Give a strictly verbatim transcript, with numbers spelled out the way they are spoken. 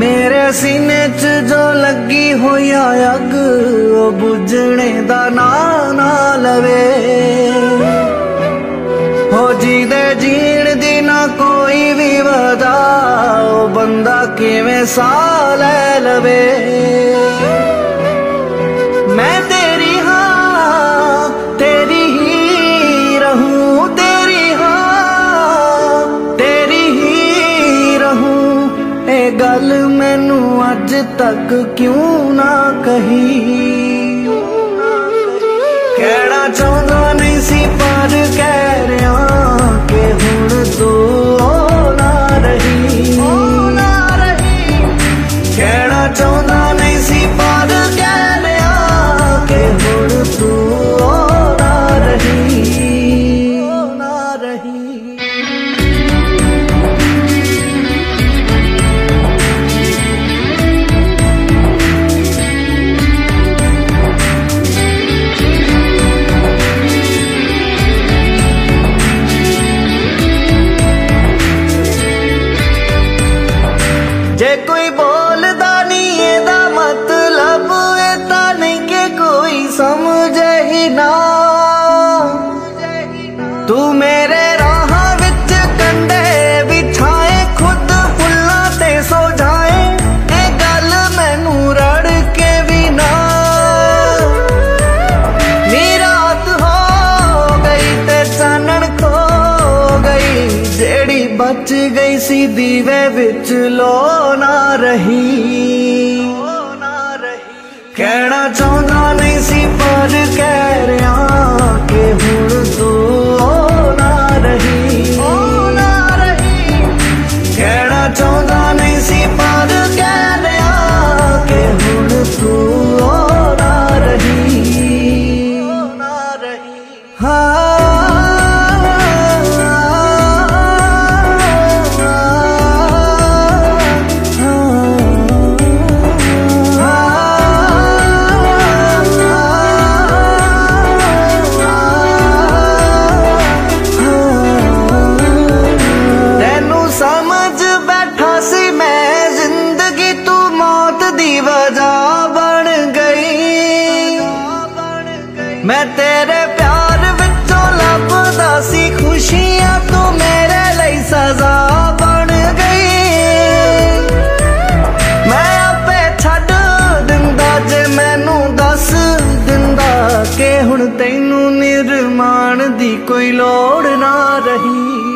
मेरे सीने च जो लगी हुई अग ओ बुझने दा ना ना लवे हो जी दे जीण दी ना कोई भी वजह ओ बंदा किवें साह ले लवे। मैं तेरी हाँ तेरी ही रहूं, तेरी हाँ तेरी ही रहूं, ए गल मैनू अज तक क्यों ना कही। कहना चाहता नहीं सी पर कह रहा के हुण तू ना रही, ना रही। कहना चाहता नहीं सी पर कह रहा के हुण तू ना रही। जे कोई बोलदा नी एदा मतलब एता नहीं के कोई समझे ही ना। तू मेरे राह विच कंडे बिछाए, खुद फुल्ला ते सो जाए, ए गल मैनू रड़ के भी ना। नी रात हो गई ते चानन खो गई, जेड़ी बच गई सी दीवे विच लो रही। कहना चाहता नहीं सी पर कह रहा के हुण तू ना रही, ना रही। कहना चाहता नहीं सी पर कह रहा के हुण तू ना रही, ना रही। हाँ मैं तेरे प्यार विचों लभदा सी खुशियां, तू मेरे लिए सजा बन गई। मैं आपे छड दिंदा जे मैनू दस दिंदा के हुण तैनू निर्माण दी कोई लोड़ ना रही।